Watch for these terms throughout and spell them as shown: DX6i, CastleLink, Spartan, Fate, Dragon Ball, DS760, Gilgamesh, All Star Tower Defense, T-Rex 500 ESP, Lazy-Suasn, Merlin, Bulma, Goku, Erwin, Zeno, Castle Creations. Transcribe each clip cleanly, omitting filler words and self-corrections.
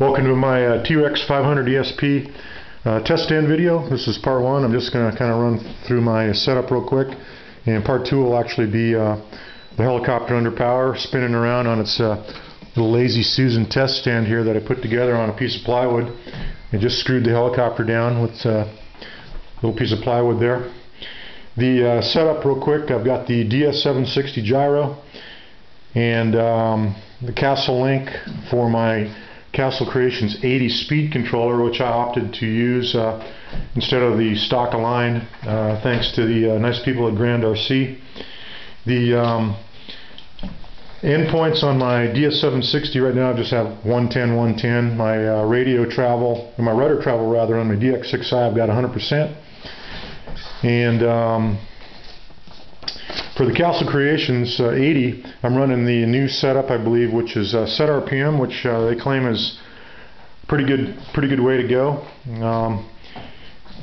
Welcome to my T-Rex 500 ESP test stand video. This is part one. I'm just going to kind of run through my setup real quick, and part two will actually be the helicopter under power spinning around on its little Lazy Susan test stand here that I put together on a piece of plywood and just screwed the helicopter down with a little piece of plywood there. The setup real quick, I've got the DS760 gyro and the CastleLink for my Castle Creations 80 speed controller, which I opted to use instead of the stock aligned, thanks to the nice people at Grand RC. The endpoints on my DS760 right now, I just have 110, 110. My radio travel, or my rudder travel rather, on my DX6i I've got 100%. And for the Castle Creations 80, I'm running the new setup, I believe, which is set RPM, which they claim is pretty good way to go.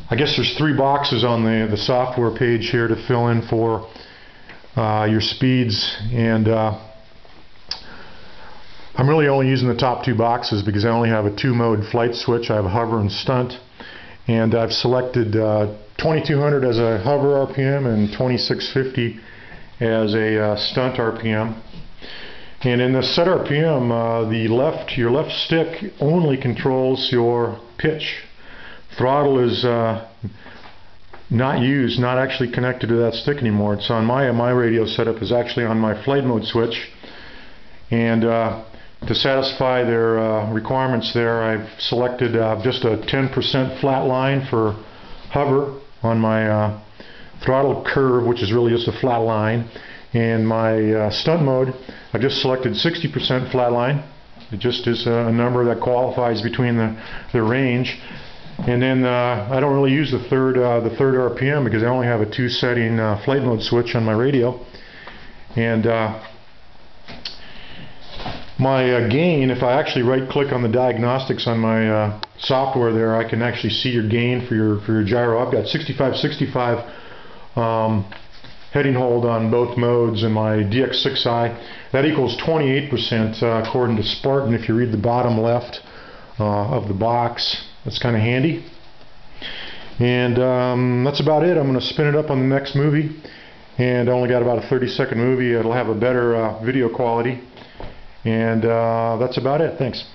I guess there's three boxes on the software page here to fill in for your speeds, and I'm really only using the top two boxes because I only have a two-mode flight switch. I have hover and stunt, and I've selected 2200 as a hover RPM and 2650 as a stunt RPM. And in the set RPM, your left stick only controls your pitch. Throttle is not used, not actually connected to that stick anymore. It's on my radio setup is actually on my flight mode switch. And to satisfy their requirements there, I've selected just a 10% flat line for hover on my throttle curve, which is really just a flat line. And my stunt mode, I've just selected 60% flat line. It just is a number that qualifies between the range. And then I don't really use the third RPM because I only have a two setting flight mode switch on my radio. And my gain, if I actually right click on the diagnostics on my software there, I can actually see your gain for your gyro. I've got 65-65 heading hold on both modes in my DX6i. That equals 28% according to Spartan, if you read the bottom left of the box. That's kind of handy. And that's about it. I'm going to spin it up on the next movie, and I only got about a 30-second movie. It'll have a better video quality. And that's about it. Thanks.